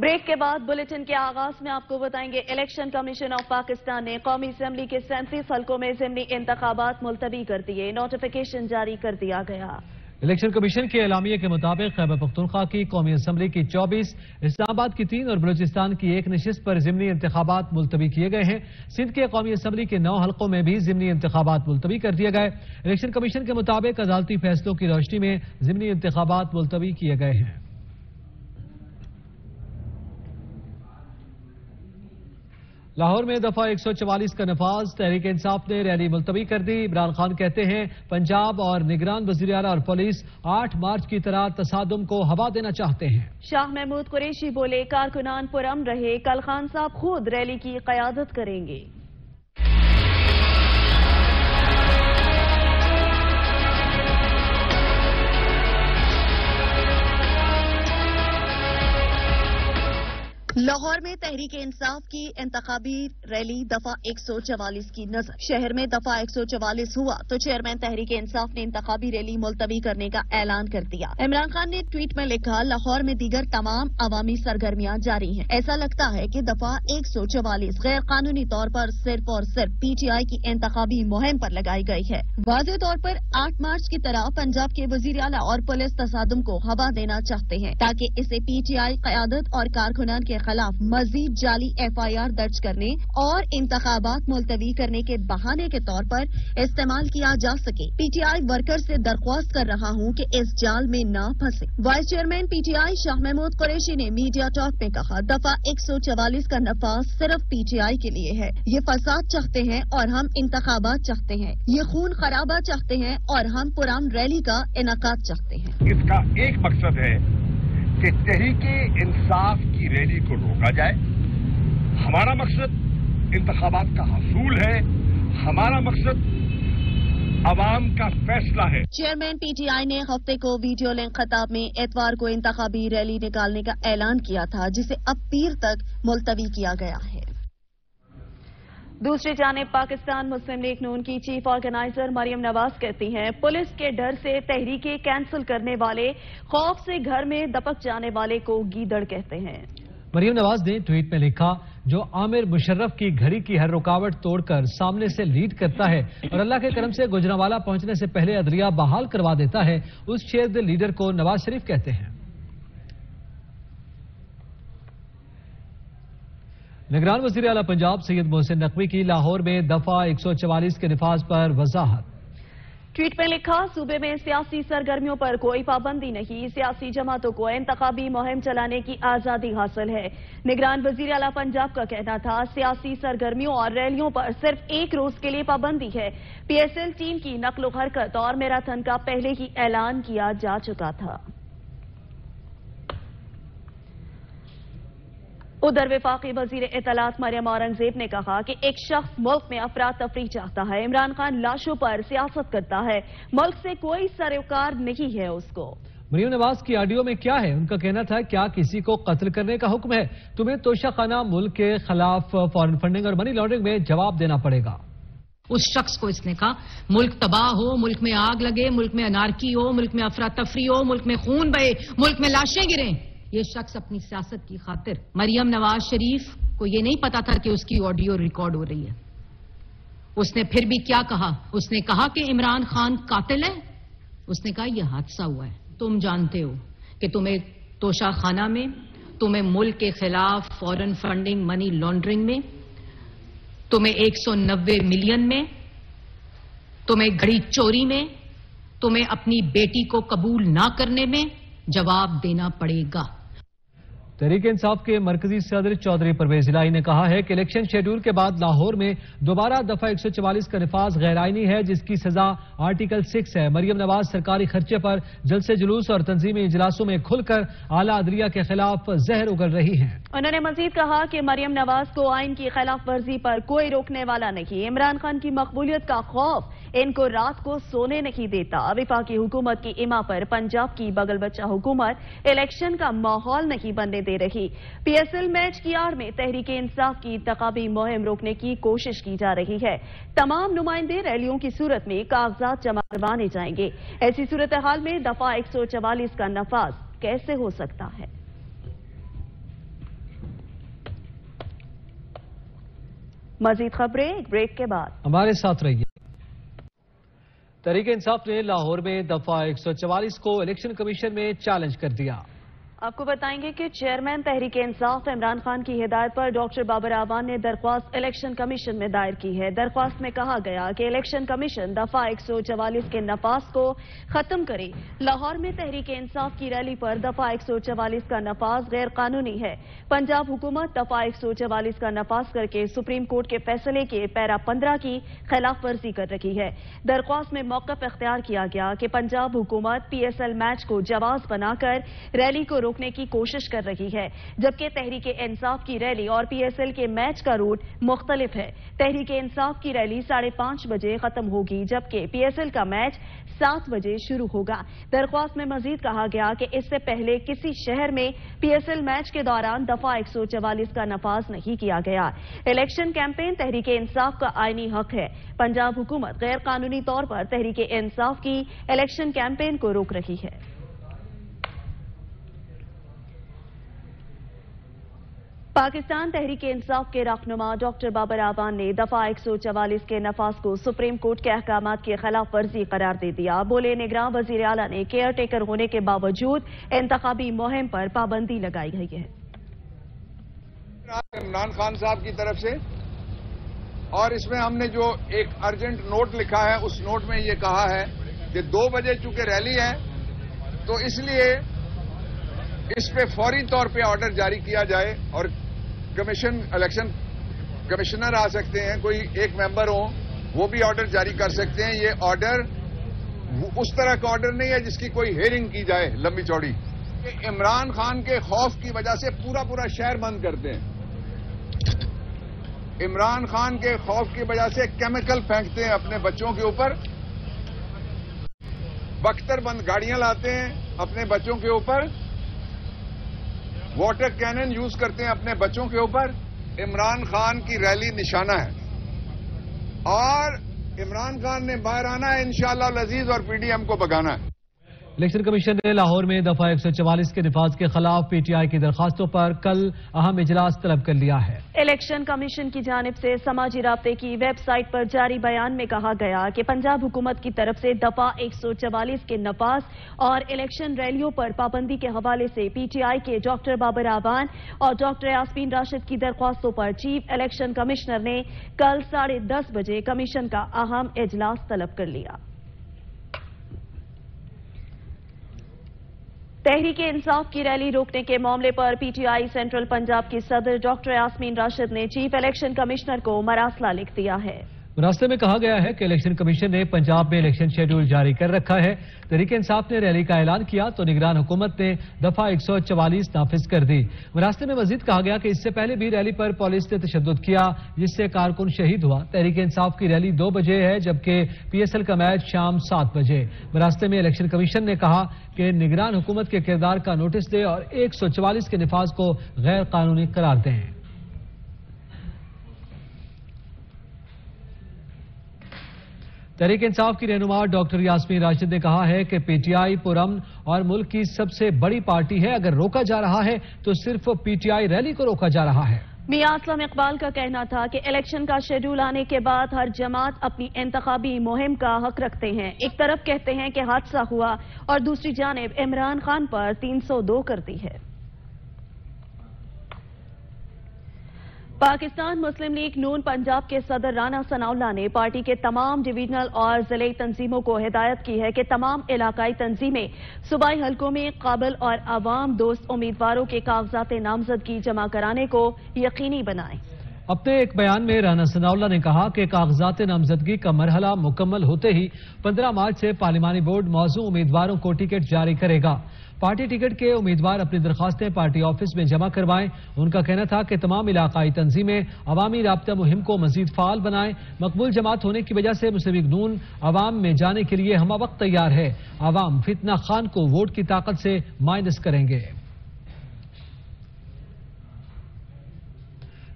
Break के बाद bulletin के आगाज में आपको बताएंगे इलेक्शन कमीशन ऑफ पाकिस्तान ने कौमी असम्बली के 37 हलकों में जिमनी इंतखाबात मुलतवी कर दिए, नोटिफिकेशन जारी कर दिया गया। इलेक्शन कमीशन के एलामिया के मुताबिक खैबर पख्तूनख्वा की कौमी असम्बली की 24, इस्लामाबाद की 3 और बलूचिस्तान की 1 नशिस्त पर जिमनी इंतखाबात मुलतवी किए गए हैं। सिंध के कौमी असम्बली के 9 हलकों में भी जिमनी इंतखाबात मुलतवी कर दिए गए। इलेक्शन कमीशन के मुताबिक अदालती फैसलों की रोशनी में जिमनी इंतखाबात मुलतवी किए गए हैं। लाहौर में दफा 144 का नफाज, तहरीक इंसाफ ने रैली मुलतवी कर दी। इमरान खान कहते हैं पंजाब और निगरान वजीर आला और पुलिस 8 मार्च की तरह तसादम को हवा देना चाहते हैं। शाह महमूद कुरैशी बोले कारकुनान पुरम रहे, कल खान साहब खुद रैली की क़यादत करेंगे। लाहौर में तहरीक-ए-इंसाफ की इंतखाबी रैली दफा 144 की नजर। शहर में दफा 144 हुआ तो चेयरमैन तहरीक-ए-इंसाफ ने इंतखाबी रैली मुलतवी करने का ऐलान कर दिया। इमरान खान ने ट्वीट में लिखा लाहौर में दीगर तमाम अवामी सरगर्मियां जारी हैं। ऐसा लगता है कि दफा 144 गैर कानूनी तौर पर सिर्फ और सिर्फ PTI की इंतखाबी मुहिम पर लगाई गई है। वाज़े तौर पर 8 मार्च की तरह पंजाब के वजीर आला और पुलिस तसादम को हवा देना चाहते हैं ताकि इसे PTI क़यादत और कारकुनान के खिलाफ मजीद जाली FIR दर्ज करने और इंतखाबात मुलतवी करने के बहाने के तौर पर इस्तेमाल किया जा सके। PTI वर्कर से दरख्वास्त कर रहा हूं कि इस जाल में ना फंसे। Vice chairman PTI Shah Mahmood Qureshi ने मीडिया टॉक में कहा दफा 144 का नफाज सिर्फ PTI के लिए है। ये फसाद चाहते हैं और हम इंतखाबात चाहते हैं। ये खून खराबा चाहते हैं और हम पुरान रैली का इनाकात चाहते हैं। इसका एक मकसद है कि तहरीक-ए-इंसाफ की रैली को रोका जाए। हमारा मकसद इंतखाबात का हसूल है, हमारा मकसद आवाम का फैसला है। चेयरमैन PTI ने हफ्ते को वीडियो लिंक खिताब में एतवार को इंतखाबी रैली निकालने का ऐलान किया था जिसे अब पीर तक मुलतवी किया गया है। दूसरी जानिब पाकिस्तान मुस्लिम लीग-नून की चीफ ऑर्गेनाइजर मरियम नवाज कहती हैं पुलिस के डर से तहरीकें कैंसिल करने वाले, खौफ से घर में दबक जाने वाले को गीदड़ कहते हैं। मरियम नवाज ने ट्वीट में लिखा जो आमिर मुशर्रफ की घड़ी की हर रुकावट तोड़कर सामने से लीड करता है और अल्लाह के करम से गुजरांवाला पहुंचने से पहले अदलिया बहाल करवा देता है, उस शेरदिल लीडर को नवाज शरीफ कहते हैं। निगरान वज़ीर आला पंजाब सैयद मोहसिन नकवी की लाहौर में दफा 144 के नफाज पर वजाहत। ट्वीट में लिखा सूबे में सियासी सरगर्मियों पर कोई पाबंदी नहीं, सियासी जमातों को इंतखाबी मुहिम चलाने की आजादी हासिल है। निगरान वज़ीर आला पंजाब का कहना था सियासी सरगर्मियों और रैलियों पर सिर्फ 1 रोज के लिए पाबंदी है। PSL टीम की नकलो हरकत और मैराथन का पहले ही ऐलान किया जा चुका था। उधर वफाकी वजीर इतलात मरियम औरंगजेब ने कहा कि एक शख्स मुल्क में अफरा तफरी चाहता है, इमरान खान लाशों पर सियासत करता है, मुल्क से कोई सरोकार नहीं है उसको। मरियम नवाज की ऑडियो में क्या है? उनका कहना था क्या किसी को कत्ल करने का हुक्म है? तुम्हें तोशाखाना मुल्क के खिलाफ फॉरेन फंडिंग और मनी लॉन्ड्रिंग में जवाब देना पड़ेगा। उस शख्स को इसने कहा मुल्क तबाह हो, मुल्क में आग लगे, मुल्क में अनारकी हो, मुल्क में अफरा तफरी हो, मुल्क में खून बहे, मुल्क में लाशें गिरें। ये शख्स अपनी सियासत की खातिर। मरियम नवाज शरीफ को ये नहीं पता था कि उसकी ऑडियो रिकॉर्ड हो रही है। उसने फिर भी क्या कहा? उसने कहा कि इमरान खान कातिल है। उसने कहा यह हादसा हुआ है, तुम जानते हो कि तुम्हें तोशाखाना में, तुम्हें मुल्क के खिलाफ फॉरेन फंडिंग मनी लॉन्ड्रिंग में, तुम्हें 190 मिलियन में, तुम्हें घड़ी चोरी में, तुम्हें अपनी बेटी को कबूल ना करने में जवाब देना पड़ेगा। तहरीक-ए-इंसाफ के मरकजी सदर चौधरी परवेज इलाही ने कहा है कि इलेक्शन शेड्यूल के बाद लाहौर में दोबारा दफा 144 का नफाज गैर आईनी है जिसकी सजा आर्टिकल 6 है। मरियम नवाज सरकारी खर्चे पर जलसे जुलूस और तंजीमी इजलासों में खुलकर आला अदलिया के खिलाफ जहर उगल रही है। उन्होंने मजीद कहा कि मरियम नवाज को आइन की खिलाफ वर्जी पर कोई रोकने वाला नहीं। इमरान खान की मकबूलियत का खौफ इनको रात को सोने नहीं देता। वफाकी हुकूमत की इमा पर पंजाब की बगल बच्चा हुकूमत इलेक्शन का माहौल नहीं बनने दे रही। PSL मैच की आड़ में तहरीक-ए-इंसाफ की इंतखाबी मुहिम रोकने की कोशिश की जा रही है। तमाम नुमाइंदे रैलियों की सूरत में कागजात जमा करवाने जाएंगे। ऐसी सूरत हाल में दफा 144 का नफाज कैसे हो सकता है? मजीद खबरें एक ब्रेक के बाद। हमारे साथ रहिए। तहरीक इंसाफ ने लाहौर में दफा 144 को इलेक्शन कमीशन में चैलेंज कर दिया। आपको बताएंगे कि चेयरमैन तहरीक इंसाफ इमरान खान की हिदायत पर डॉक्टर बाबर आवान ने दरख्वास्त इलेक्शन कमीशन में दायर की है। दरख्वास्त में कहा गया कि इलेक्शन कमीशन दफा 144 के नफाज को खत्म करे। लाहौर में तहरीक इंसाफ की रैली पर दफा 144 का नफाज गैर कानूनी है। पंजाब हुकूमत दफा 144 का नफाज करके सुप्रीम कोर्ट के फैसले के पैरा 15 की खिलाफ वर्जी कर रही है। दरख्वास्त में मौकफ अख्तियार किया गया कि पंजाब हुकूमत PSL मैच को जावाज बनाकर रैली को रोकने की कोशिश कर रही है, जबकि तहरीके इंसाफ की रैली और PSL के मैच का रूट मुख्तलिफ है। तहरीके इंसाफ की रैली 5:30 बजे खत्म होगी, जबकि PSL का मैच 7 बजे शुरू होगा। दरख्वास्त में मजीद कहा गया कि इससे पहले किसी शहर में PSL मैच के दौरान दफा 144 का नफाज नहीं किया गया। इलेक्शन कैंपेन तहरीके इंसाफ का आईनी हक है। पंजाब हुकूमत गैर कानूनी तौर पर तहरीके इंसाफ की इलेक्शन कैंपेन को रोक रही है। पाकिस्तान तहरीक इंसाफ के रहनुमा डॉक्टर बाबर आवान ने दफा 144 के नफाज को सुप्रीम कोर्ट के अहकाम के खिलाफ वर्जी करार दे दिया। बोले निगरान वजीर आला ने केयर टेकर होने के बावजूद इंतखाबी मुहिम पर पाबंदी लगाई गई है। इमरान खान साहब की तरफ से और इसमें हमने जो एक अर्जेंट नोट लिखा है, उस नोट में ये कहा है कि 2 बजे चूंकि रैली है तो इसलिए इस पे फौरी तौर पे ऑर्डर जारी किया जाए और इलेक्शन कमिश्नर आ सकते हैं, कोई एक मेंबर हो वो भी ऑर्डर जारी कर सकते हैं। ये ऑर्डर उस तरह का ऑर्डर नहीं है जिसकी कोई हेयरिंग की जाए लंबी चौड़ी। इमरान खान के खौफ की वजह से पूरा शहर बंद कर दें, इमरान खान के खौफ की वजह से केमिकल फेंकते हैं अपने बच्चों के ऊपर, बख्तर बंद गाड़ियां लाते हैं अपने बच्चों के ऊपर, वाटर कैनन यूज करते हैं अपने बच्चों के ऊपर। इमरान खान की रैली निशाना है और इमरान खान ने बाहर आना है इंशाअल्लाह अजीज और PDM को भगाना है। इलेक्शन कमीशन ने लाहौर में दफा 144 के नफाज के खिलाफ PTI की दरखास्तों पर कल अहम इजलास तलब कर लिया है। इलेक्शन कमीशन की जानिब से समाजी राब्ते की वेबसाइट पर जारी बयान में कहा गया कि पंजाब हुकूमत की तरफ से दफा 144 के नफाज और इलेक्शन रैलियों पर पाबंदी के हवाले से PTI के डॉक्टर बाबर आवान और डॉक्टर यास्मीन राशिद की दरख्वास्तों पर चीफ इलेक्शन कमिश्नर ने कल 10:30 बजे कमीशन का अहम इजलास तलब कर लिया। तहरीक इंसाफ की रैली रोकने के मामले पर PTI सेंट्रल पंजाब की सदर डॉक्टर यास्मीन राशिद ने चीफ इलेक्शन कमिश्नर को मरासला लिख दिया है। मरासले में कहा गया है कि इलेक्शन कमीशन ने पंजाब में इलेक्शन शेड्यूल जारी कर रखा है। तहरीक इंसाफ ने रैली का ऐलान किया तो निगरान हुकूमत ने दफा 144 नाफिज कर दी। मरासले में मजीद कहा गया कि इससे पहले भी रैली पर पुलिस ने तशद्दुद किया जिससे कारकुन शहीद हुआ। तहरीक इंसाफ की रैली 2 बजे है जबकि PSL का मैच शाम 7 बजे। मरासले में इलेक्शन कमीशन ने कहा कि निगरान हुकूमत के किरदार का नोटिस दे और 144 के नफाज को गैर कानूनी करार दें। तहरीक इंसाफ की रहनुमा डॉक्टर यास्मीन राशिद ने कहा है कि PTI पुरअमन और मुल्क की सबसे बड़ी पार्टी है, अगर रोका जा रहा है तो सिर्फ PTI रैली को रोका जा रहा है। मियां असलम इकबाल का कहना था कि इलेक्शन का शेड्यूल आने के बाद हर जमात अपनी इंतखाबी मुहिम का हक रखते हैं। एक तरफ कहते हैं कि हादसा हुआ और दूसरी जानिब इमरान खान पर 302 करती है। पाकिस्तान मुस्लिम लीग-नून पंजाब के सदर राना सनाउल्लाह ने पार्टी के तमाम डिवीजनल और जिले तंजीमों को हिदायत की है कि तमाम इलाकाई तंजीमें सूबाई हलकों में काबिल और आवाम दोस्त उम्मीदवारों के कागजात नामजदगी जमा कराने को यकीनी बनाएं। अपने एक बयान में राना सनाउल्लाह ने कहा कि कागजात नामजदगी का मरहला मुकम्मल होते ही 15 मार्च से पार्लिमानी बोर्ड मौजूद उम्मीदवारों को टिकट जारी करेगा। पार्टी टिकट के उम्मीदवार अपनी दरखास्तें पार्टी ऑफिस में जमा करवाएं। उनका कहना था कि तमाम इलाकाई तंजीमें अवामी राब्ता मुहिम को मजीद फाल बनाएं। मकबूल जमात होने की वजह से मुस्लिम लीग-नून अवाम में जाने के लिए हमा वक्त तैयार है। अवाम फितना खान को वोट की ताकत से माइनस करेंगे।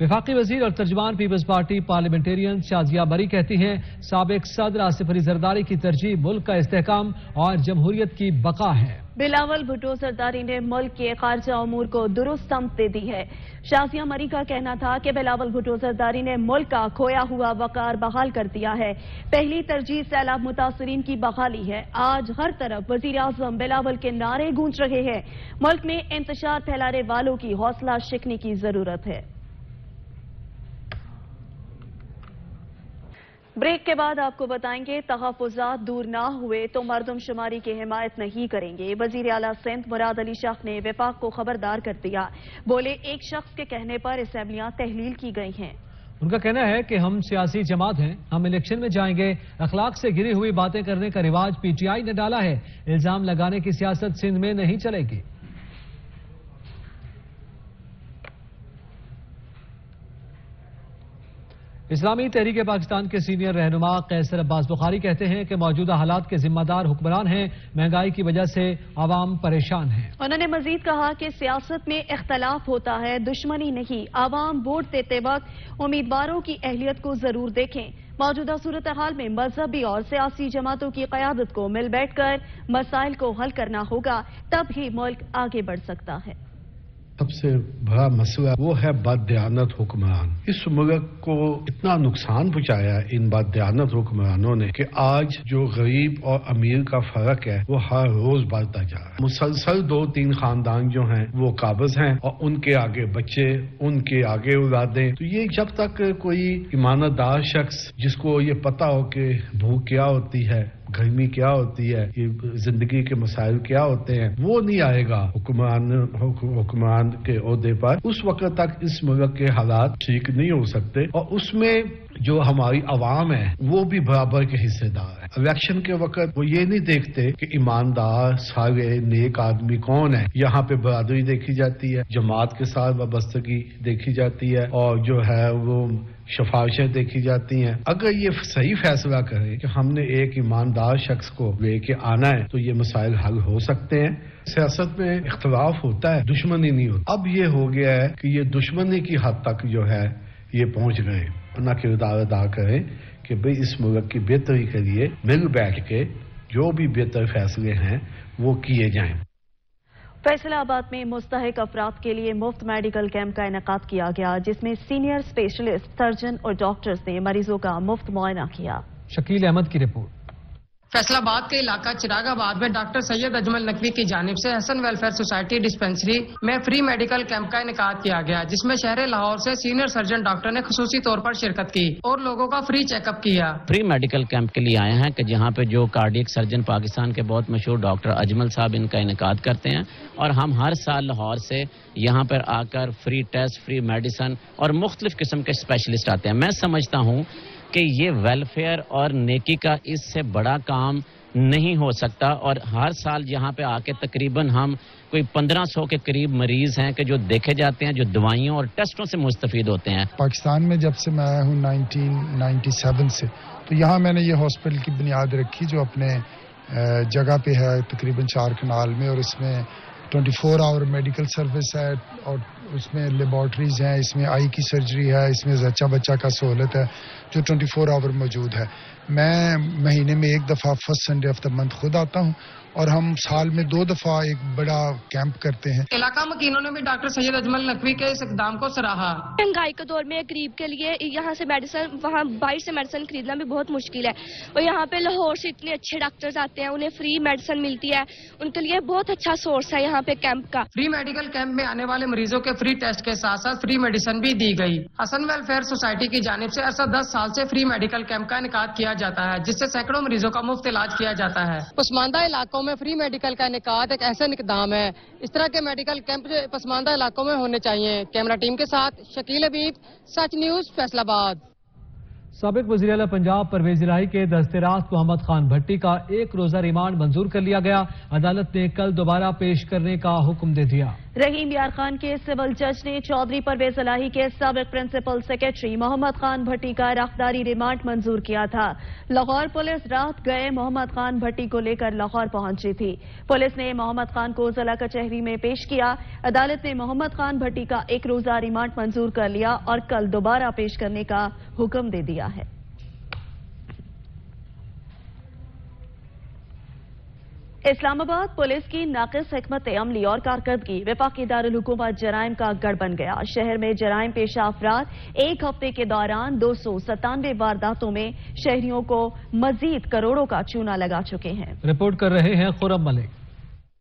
विफाकी वजीर और तर्जमान peoples party parliamentarian Shazia Marri कहती हैं साबिक सदर आसिफ अली जरदारी की तरजीह मुल्क का इस्तेहकाम और जमहूरियत की बका है। बिलावल भुट्टो सरदारी ने मुल्क के खारजा अमूर को दुरुस्त समत दे दी है। शाजिया मरी का कहना था कि बिलावल भुट्टो सरदारी ने मुल्क का खोया हुआ वकार बहाल कर दिया है। पहली तरजीह सैलाब मुतासरीन की बहाली है। आज हर तरफ वजीर आजम बिलावल के नारे गूंज रहे हैं। मुल्क में इंतशार फैलाने वालों की हौसला शिकनी की जरूरत है। ब्रेक के बाद आपको बताएंगे तहफ़ुज़ात दूर ना हुए तो मरदमशुमारी की हिमायत नहीं करेंगे। वज़ीर आला सिंध मुराद अली शाह ने विफाक को खबरदार कर दिया। बोले एक शख्स के कहने पर असेंबलियां तहलील की गई हैं। उनका कहना है कि हम सियासी जमात हैं, हम इलेक्शन में जाएंगे। अखलाक से गिरी हुई बातें करने का रिवाज पीटीआई ने डाला है। इल्जाम लगाने की सियासत सिंध में नहीं चलेगी। इस्लामी तहरीक पाकिस्तान के सीनियर रहनुमा कैसर अब्बास बुखारी कहते हैं कि मौजूदा हालात के जिम्मेदार हुक्मरान हैं। महंगाई की वजह से आवाम परेशान है। उन्होंने मजीद कहा कि सियासत में इख्तलाफ होता है, दुश्मनी नहीं। आवाम वोट देते वक्त उम्मीदवारों की अहलियत को जरूर देखें। मौजूदा सूरत हाल में मजहबी और सियासी जमातों की क़यादत को मिल बैठकर मसाइल को हल करना होगा, तब ही मुल्क आगे बढ़ सकता है। सबसे बड़ा मसला वो है बददियानत हुक्मरान। इस मुल्क को इतना नुकसान पहुंचाया इन बददियानत हुक्मरानों ने कि आज जो गरीब और अमीर का फर्क है वो हर रोज बढ़ता जा रहा है। मुसलसल 2-3 खानदान जो हैं वो काबिज हैं और उनके आगे बच्चे, उनके आगे औलादें। तो ये जब तक कोई ईमानदार शख्स जिसको ये पता हो कि भूख क्या होती है, गर्मी क्या होती है, ये जिंदगी के मसाइल क्या होते हैं, वो नहीं आएगा हुक्मरान के ओहदे पर, उस वक्त तक इस मुल्क के हालात ठीक नहीं हो सकते। और उसमें जो हमारी आवाम है वो भी बराबर के हिस्सेदार है। इलेक्शन के वक्त वो ये नहीं देखते कि ईमानदार सारे नेक आदमी कौन है। यहाँ पे बरादरी देखी जाती है, जमात के साथ वाबस्तगी देखी जाती है और जो है वो शफारशें देखी जाती हैं। अगर ये सही फैसला करें कि हमने एक ईमानदार शख्स को लेके आना है तो ये मसाइल हल हो सकते हैं। सियासत में इख्तलाफ होता है, दुश्मनी नहीं होती। अब ये हो गया है कि ये दुश्मनी की हद तक जो है ये पहुंच गए। अपना किरदार अदा करें कि भाई इस मुल्क की बेहतरी के लिए मिल बैठ के जो भी बेहतर फैसले हैं वो किए जाएं। फैसलाबाद में मुस्तहक अफराद के लिए मुफ्त मेडिकल कैंप का इनेकाद किया गया, जिसमें सीनियर स्पेशलिस्ट सर्जन और डॉक्टर्स ने मरीजों का मुफ्त मुआयना किया। शकील अहमद की रिपोर्ट। फैसलाबाद के इलाका चिरागाबाद में डॉक्टर सैयद अजमल नकवी की जानिब से हसन वेलफेयर सोसाइटी डिस्पेंसरी में फ्री मेडिकल कैंप का इनेकाद किया गया, जिसमें शहर लाहौर से सीनियर सर्जन डॉक्टर ने खुसूसी तौर पर शिरकत की और लोगों का फ्री चेकअप किया। फ्री मेडिकल कैंप के लिए आए हैं कि जहाँ पे जो कार्डियक सर्जन पाकिस्तान के बहुत मशहूर डॉक्टर अजमल साहब इनका इनेकाद करते हैं और हम हर साल लाहौर से यहाँ पर आकर फ्री टेस्ट, फ्री मेडिसन और मुख्तलिफ किस्म के स्पेशलिस्ट आते हैं। मैं समझता हूँ कि ये वेलफेयर और नेकी का इससे बड़ा काम नहीं हो सकता और हर साल यहाँ पे आके तकरीबन हम कोई 1500 के करीब मरीज हैं कि जो देखे जाते हैं, जो दवाइयों और टेस्टों से मुस्तफीद होते हैं। पाकिस्तान में जब से मैं आया हूँ 1997 से, तो यहाँ मैंने ये हॉस्पिटल की बुनियाद रखी जो अपने जगह पे है तकरीबन 4 कनाल में, और इसमें 24 आवर मेडिकल सर्विस है और उसमें लेबॉर्ट्रीज हैं, इसमें आई की सर्जरी है, इसमें जच्चा बच्चा का सहूलत है जो 24 आवर मौजूद है। मैं महीने में एक दफ़ा first Sunday of the month खुद आता हूँ और हम साल में 2 दफा एक बड़ा कैंप करते हैं। इलाका मकीनों ने भी डॉक्टर सैयद अजमल नकवी के इस इक़दाम को सराहा। महंगाई के दौर में गरीब के लिए यहाँ से मेडिसिन, वहाँ बाहर से मेडिसिन खरीदना भी बहुत मुश्किल है और यहाँ पे लाहौर से इतने अच्छे डॉक्टर्स आते हैं, उन्हें फ्री मेडिसिन मिलती है, उनके लिए बहुत अच्छा सोर्स है यहाँ पे कैंप का। फ्री मेडिकल कैंप में आने वाले मरीजों के फ्री टेस्ट के साथ साथ फ्री मेडिसिन भी दी गयी। हसन वेलफेयर सोसाइटी की जानिब से अरसा 10 साल से फ्री मेडिकल कैंप का इनेकाद किया जाता है, जिससे सैकड़ों मरीजों का मुफ्त इलाज किया जाता है। पसमानदा इलाकों में फ्री मेडिकल का इनेकाद एक ऐसा इक़दाम है। इस तरह के मेडिकल कैंप पसमानदा इलाकों में होने चाहिए। कैमरा टीम के साथ शकील अबीद, सच न्यूज, फैसलाबाद। साबिक वज़ीर-ए-आला पंजाब परवेज इलाही के दस्तरास्त मोहम्मद खान भट्टी का 1 रोजा रिमांड मंजूर कर लिया गया। अदालत ने कल दोबारा पेश करने का हुक्म दे दिया। रहीम यार खान के सिविल जज ने चौधरी परवेज इलाही के साबिक प्रिंसिपल सेक्रेटरी मोहम्मद खान भट्टी का राहदारी रिमांड मंजूर किया था। लाहौर पुलिस रात गए मोहम्मद खान भट्टी को लेकर लाहौर पहुंची थी। पुलिस ने मोहम्मद खान को जिला कचहरी में पेश किया। अदालत ने मोहम्मद खान भट्टी का 1 रोजा रिमांड मंजूर कर लिया और कल दोबारा पेश करने का हुक्म दे दिया है। इस्लामाबाद पुलिस की नाकिस हिकमत अमली और कारकर्दगी वफाकी दारुलहुकूमत जराइम का गढ़ बन गया। शहर में जराइम पेशा अफराद एक हफ्ते के दौरान 297 वारदातों में शहरियों को मजीद करोड़ों का चूना लगा चुके हैं। रिपोर्ट कर रहे हैं खुरम मलिक।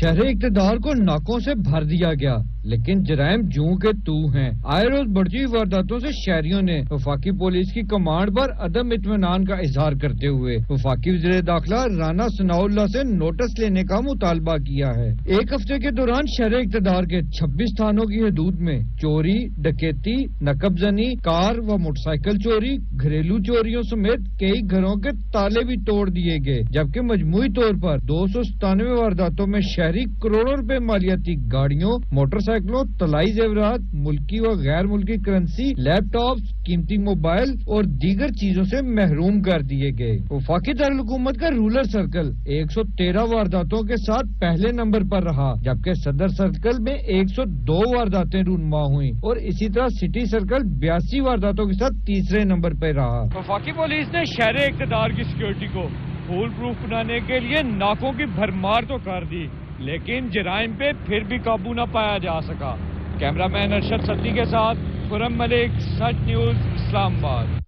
शहरी इक़्तिदार को नाकों से भर दिया गया, लेकिन जराइम जू के तू हैं। आए रोज बढ़ती हुई वारदातों से शहरियों ने वफाकी पुलिस की कमांड पर अदम इत्मीनान का इजहार करते हुए वफाकी वज़ीर दाखिला राना सनाउल्लाह से नोटिस लेने का मुतालबा किया है। एक हफ्ते के दौरान शहरी इक़्तिदार के 26 थानों की हदूद में चोरी, डकैती, नकबजनी, कार व मोटरसाइकिल चोरी, घरेलू चोरियों समेत कई घरों के ताले भी तोड़ दिए गए, जबकि मजमूई तौर पर 297 वारदातों में करोड़ों रुपए मालियाती गाड़ियों, मोटरसाइकिलों, तलाई जेवरात, मुल्की व गैर मुल्की करेंसी, लैपटॉप, कीमती मोबाइल और दीगर चीजों से महरूम कर दिए गए। वफाकी दारुलहुकूमत का रूलर सर्कल 113 वारदातों के साथ पहले नंबर पर रहा, जबकि सदर सर्कल में 102 वारदातें रूनमा हुई और इसी तरह सिटी सर्कल 82 वारदातों के साथ तीसरे नंबर पर रहा। वफाकी पुलिस ने शहरी इक़्तिदार की सिक्योरिटी को फूल प्रूफ बनाने के लिए नाकों की भरमार तो कर दी, लेकिन जराइम पे फिर भी काबू न पाया जा सका। कैमरामैन अरशद सत्ती के साथ खुरम मलिक, सच न्यूज, इस्लामाबाद।